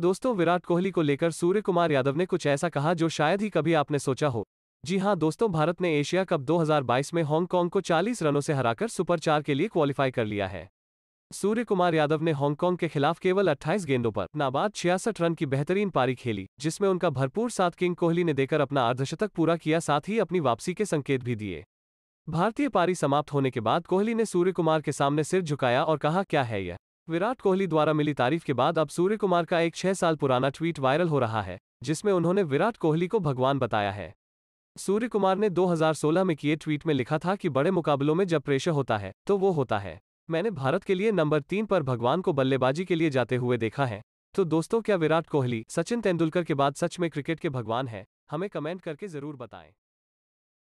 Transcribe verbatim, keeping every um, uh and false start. दोस्तों, विराट कोहली को लेकर सूर्य कुमार यादव ने कुछ ऐसा कहा जो शायद ही कभी आपने सोचा हो। जी हां दोस्तों, भारत ने एशिया कप दो हज़ार बाईस में हांगकॉन्ग को चालीस रनों से हराकर सुपर चार के लिए क्वालिफाई कर लिया है। सूर्य कुमार यादव ने हांगकॉन्ग के खिलाफ केवल अट्ठाईस गेंदों पर नाबाद छियासठ रन की बेहतरीन पारी खेली, जिसमें उनका भरपूर साथ किंग कोहली ने देकर अपना अर्धशतक पूरा किया, साथ ही अपनी वापसी के संकेत भी दिए। भारतीय पारी समाप्त होने के बाद कोहली ने सूर्य कुमार के सामने सिर झुकाया और कहा, क्या है यह। विराट कोहली द्वारा मिली तारीफ के बाद अब सूर्य कुमार का एक छह साल पुराना ट्वीट वायरल हो रहा है, जिसमें उन्होंने विराट कोहली को भगवान बताया है। सूर्य कुमार ने दो हज़ार सोलह में किए ट्वीट में लिखा था कि बड़े मुकाबलों में जब प्रेशर होता है तो वो होता है। मैंने भारत के लिए नंबर तीन पर भगवान को बल्लेबाजी के लिए जाते हुए देखा है। तो दोस्तों, क्या विराट कोहली सचिन तेंदुलकर के बाद सच में क्रिकेट के भगवान हैं? हमें कमेंट करके जरूर बताएं।